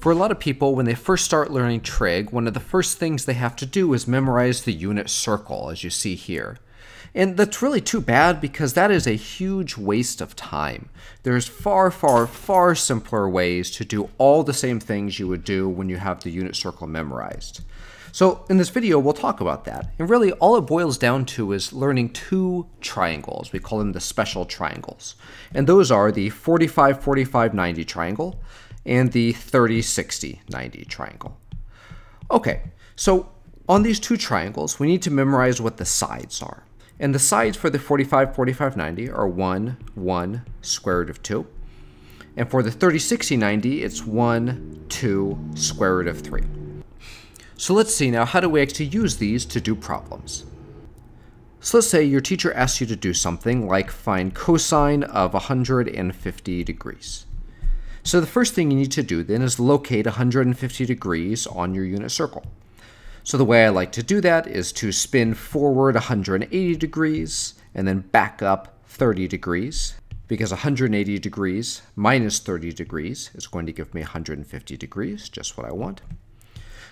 For a lot of people, when they first start learning trig, one of the first things they have to do is memorize the unit circle, as you see here. And that's really too bad, because that is a huge waste of time. There's far, far, far simpler ways to do all the same things you would do when you have the unit circle memorized. So in this video, we'll talk about that. And really, all it boils down to is learning two triangles. We call them the special triangles. And those are the 45-45-90 triangle and the 30-60-90 triangle. Okay, so on these two triangles, we need to memorize what the sides are. And the sides for the 45-45-90 are 1, 1, square root of 2. And for the 30-60-90, it's 1, 2, square root of 3. So let's see now, how do we actually use these to do problems? So let's say your teacher asks you to do something like find cosine of 150 degrees. So the first thing you need to do then is locate 150 degrees on your unit circle. So the way I like to do that is to spin forward 180 degrees and then back up 30 degrees, because 180 degrees minus 30 degrees is going to give me 150 degrees, just what I want.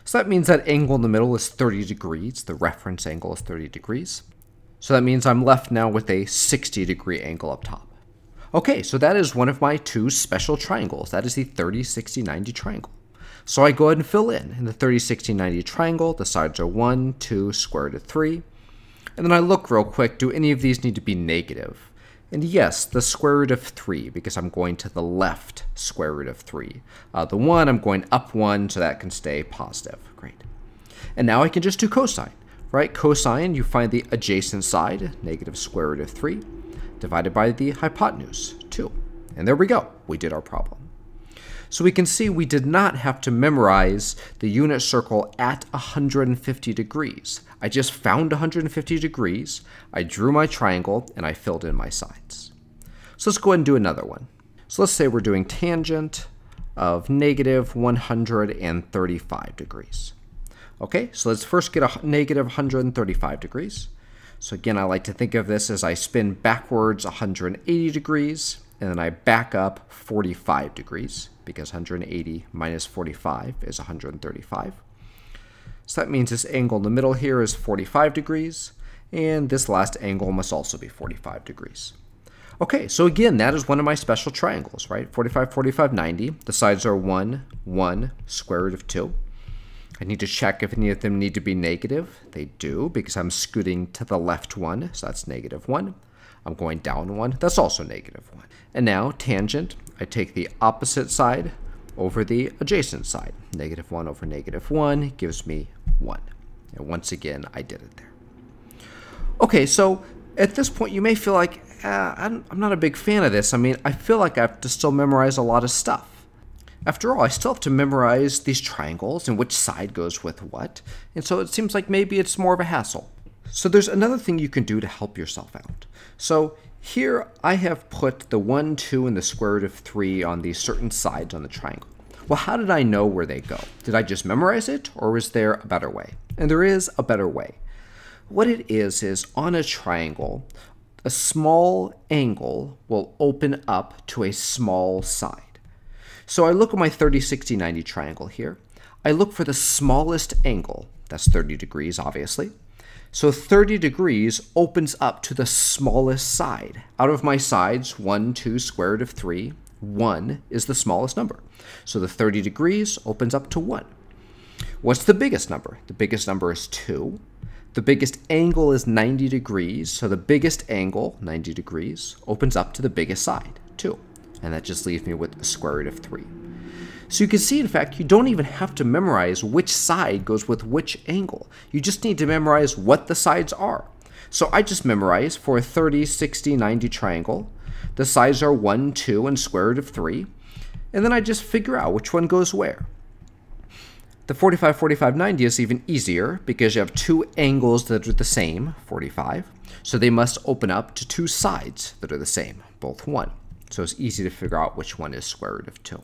So that means that angle in the middle is 30 degrees. The reference angle is 30 degrees. So that means I'm left now with a 60 degree angle up top. Okay, so that is one of my two special triangles. That is the 30-60-90 triangle. So I go ahead and fill in. In the 30-60-90 triangle, the sides are 1, 2, square root of 3. And then I look real quick, do any of these need to be negative? And yes, the square root of 3, because I'm going to the left square root of 3. The 1, I'm going up 1, so that can stay positive. Great. And now I can just do cosine, right? Cosine, you find the adjacent side, negative square root of 3, divided by the hypotenuse, 2. And there we go. We did our problem. So we can see we did not have to memorize the unit circle at 150 degrees. I just found 150 degrees, I drew my triangle, and I filled in my sides. So let's go ahead and do another one. So let's say we're doing tangent of negative 135 degrees. Okay, so let's first get a negative 135 degrees. So again, I like to think of this as I spin backwards 180 degrees, and then I back up 45 degrees, because 180 minus 45 is 135. So that means this angle in the middle here is 45 degrees, and this last angle must also be 45 degrees. Okay, so again, that is one of my special triangles, right? 45-45-90. The sides are 1, 1, square root of 2. I need to check if any of them need to be negative. They do, because I'm scooting to the left 1, so that's negative 1. I'm going down 1, that's also negative 1. And now tangent, I take the opposite side over the adjacent side. Negative 1 over negative 1 gives me 1. And once again, I did it there. Okay, so at this point, you may feel like, I'm not a big fan of this. I mean, I feel like I have to still memorize a lot of stuff. After all, I still have to memorize these triangles and which side goes with what. And so it seems like maybe it's more of a hassle. So there's another thing you can do to help yourself out. So here I have put the 1, 2, and the square root of 3 on these certain sides on the triangle. Well, how did I know where they go? Did I just memorize it, or was there a better way? And there is a better way. What it is on a triangle, a small angle will open up to a small side. So I look at my 30-60-90 triangle here. I look for the smallest angle. That's 30 degrees, obviously. So 30 degrees opens up to the smallest side. Out of my sides, 1, 2, square root of 3, 1 is the smallest number. So the 30 degrees opens up to 1. What's the biggest number? The biggest number is 2. The biggest angle is 90 degrees. So the biggest angle, 90 degrees, opens up to the biggest side, 2. And that just leaves me with the square root of 3. So you can see, in fact, you don't even have to memorize which side goes with which angle. You just need to memorize what the sides are. So I just memorize for a 30-60-90 triangle. The sides are 1, 2, and square root of 3. And then I just figure out which one goes where. The 45-45-90 is even easier, because you have two angles that are the same, 45. So they must open up to two sides that are the same, both 1. So it's easy to figure out which one is square root of 2.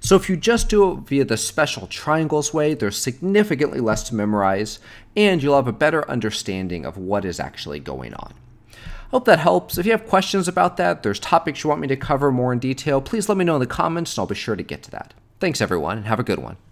So if you just do it via the special triangles way, there's significantly less to memorize, and you'll have a better understanding of what is actually going on. I hope that helps. If you have questions about that, there's topics you want me to cover more in detail, please let me know in the comments, and I'll be sure to get to that. Thanks, everyone, and have a good one.